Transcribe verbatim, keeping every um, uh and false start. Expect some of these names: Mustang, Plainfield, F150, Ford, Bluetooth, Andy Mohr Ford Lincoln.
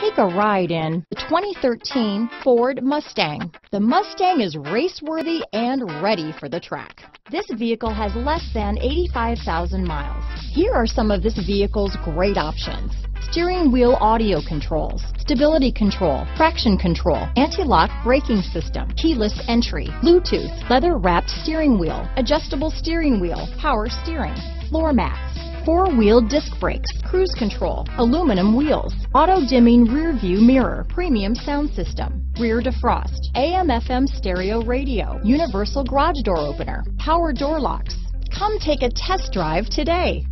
Take a ride in the twenty thirteen Ford Mustang. The Mustang is race-worthy and ready for the track. This vehicle has less than eighty-five thousand miles. Here are some of this vehicle's great options. Steering wheel audio controls, stability control, traction control, anti-lock braking system, keyless entry, Bluetooth, leather-wrapped steering wheel, adjustable steering wheel, power steering, floor mats, four-wheel disc brakes, cruise control, aluminum wheels, auto-dimming rear-view mirror, premium sound system, rear defrost, A M F M stereo radio, universal garage door opener, power door locks. Come take a test drive today.